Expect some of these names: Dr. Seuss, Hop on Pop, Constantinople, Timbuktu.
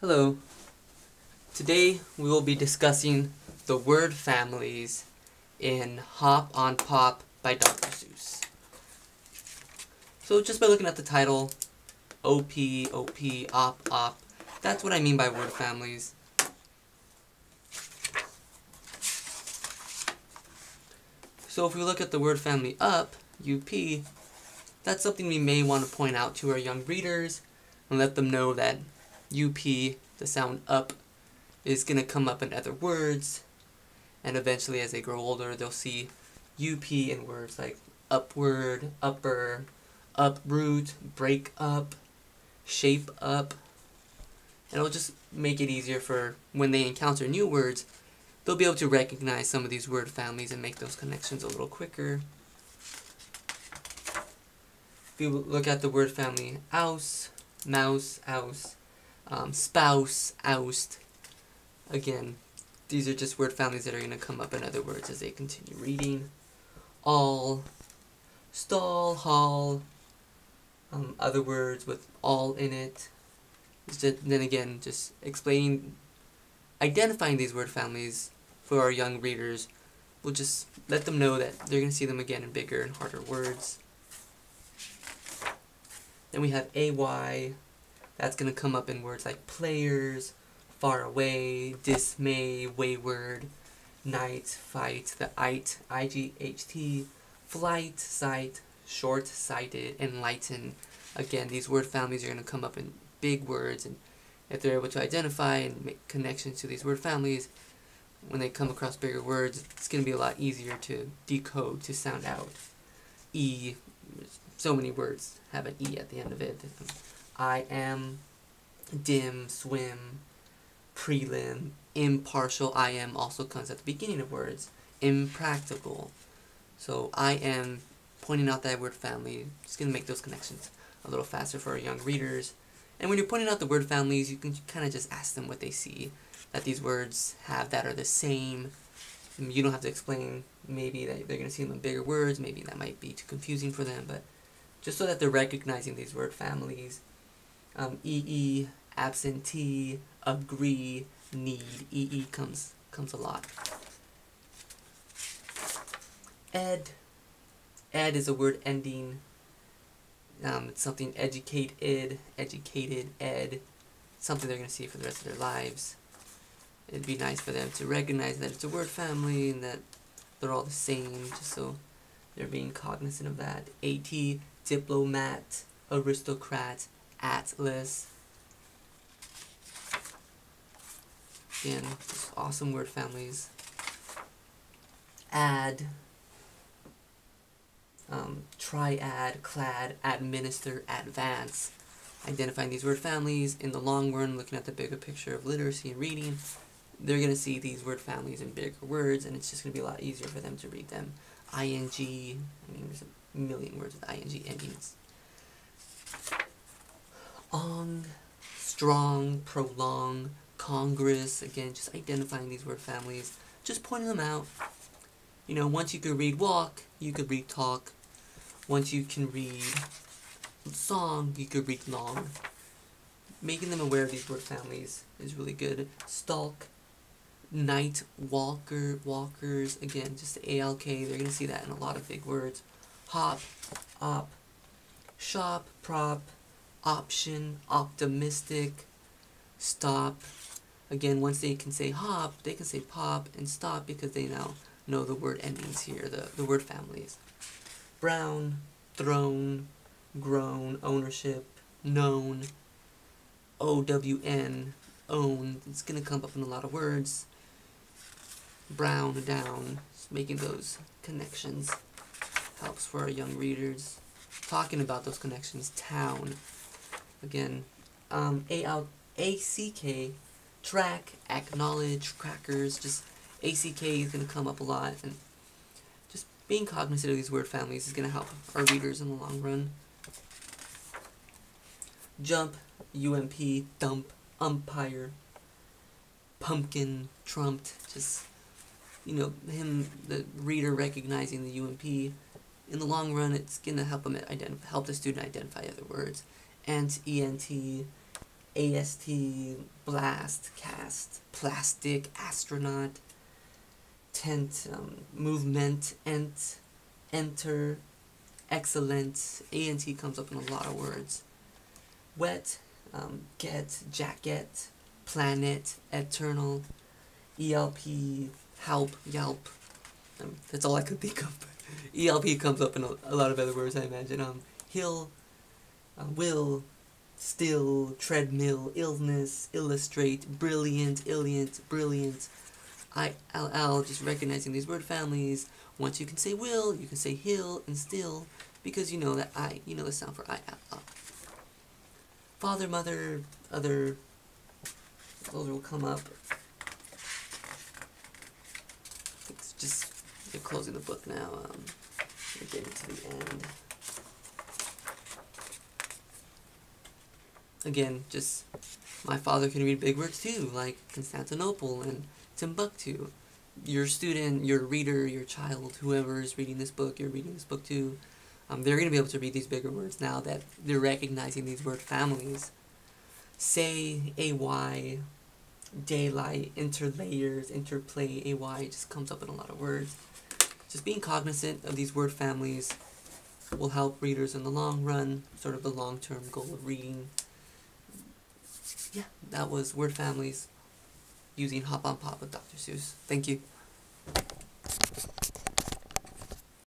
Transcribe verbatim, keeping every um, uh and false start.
Hello. Today we will be discussing the word families in Hop on Pop by Doctor Seuss. So just by looking at the title, O P, O P, op, op, that's what I mean by word families. So if we look at the word family up, U P, that's something we may want to point out to our young readers and let them know that U P, the sound up, is going to come up in other words, and eventually as they grow older they'll see U P in words like upward, upper, uproot, break up, shape up, and it'll just make it easier for when they encounter new words, they'll be able to recognize some of these word families and make those connections a little quicker. If you look at the word family ouse, mouse, ouse, Um, spouse, oust. Again, these are just word families that are going to come up in other words as they continue reading. All, stall, hall, um, other words with all in it. Just, then again, just explaining, identifying these word families for our young readers will just let them know that they're going to see them again in bigger and harder words. Then we have A Y. That's going to come up in words like players, far away, dismay, wayward, night, fight, the ite, I G H T, flight, sight, short-sighted, enlighten. Again, these word families are going to come up in big words, and if they're able to identify and make connections to these word families, when they come across bigger words, it's going to be a lot easier to decode, to sound out. E, so many words have an E at the end of it. I am, dim, swim, prelim, impartial. I am also comes at the beginning of words. Impractical. So I am, pointing out that word family, just going to make those connections a little faster for our young readers. And when you're pointing out the word families, you can kind of just ask them what they see, that these words have that are the same. And you don't have to explain maybe that they're going to see them in bigger words, maybe that might be too confusing for them, but just so that they're recognizing these word families. Um, E E, absentee, agree, need. E E comes comes a lot. Ed. Ed is a word ending. Um, it's something educate, ed, educated, ed. Something they're going to see for the rest of their lives. It'd be nice for them to recognize that it's a word family and that they're all the same, just so they're being cognizant of that. AT, diplomat, aristocrat, atlas. Again, awesome word families. Add, um, triad, clad, administer, advance. Identifying these word families in the long run, looking at the bigger picture of literacy and reading, they're going to see these word families in bigger words, and it's just going to be a lot easier for them to read them. I N G, I mean, there's a million words with I N G endings. Ong, strong, prolong, Congress. Again, just identifying these word families, just pointing them out. You know, once you could read walk, you could read talk. Once you can read song, you could read long. Making them aware of these word families is really good. Stalk, night, walker, walkers. Again, just A L K. They're going to see that in a lot of big words. Hop, op, shop, prop, option, optimistic, stop. Again, once they can say hop, they can say pop and stop because they now know the word endings here, the, the word families. Brown, throne, grown, ownership, known, O W N, own. It's going to come up in a lot of words. Brown, down, just making those connections helps for our young readers. Talking about those connections, town. Again, um, A C K, track, acknowledge, crackers, just A C K is going to come up a lot, and just being cognizant of these word families is going to help our readers in the long run. Jump, U M P, dump, umpire, pumpkin, trumped, just, you know, him, the reader recognizing the U M P. In the long run, it's going to help them identify, help the student identify other words. Ant, E N T, A S T, blast, cast, plastic, astronaut, tent, um, movement, ent, enter, excellent. A N T comes up in a lot of words. Wet, um, get, jacket, planet, eternal, E L P, help, yelp. Um, that's all I could think of. E L P comes up in a, a lot of other words, I imagine. Um, hill, uh, will, still, treadmill, illness, illustrate, brilliant, illiant, brilliant. I L L, just recognizing these word families. Once you can say will, you can say hill and still, because you know that I, you know the sound for I L L. Father, mother, other, those will come up. It's just, they're closing the book now. Um, we're getting to the end. Again, just, my father can read big words too, like Constantinople and Timbuktu. Your student, your reader, your child, whoever is reading this book, you're reading this book too. Um, they're going to be able to read these bigger words now that they're recognizing these word families. Say, A Y, daylight, interlayers, interplay, A Y just comes up in a lot of words. Just being cognizant of these word families will help readers in the long run, sort of the long-term goal of reading. Yeah, that was word families using Hop on Pop with Doctor Seuss. Thank you.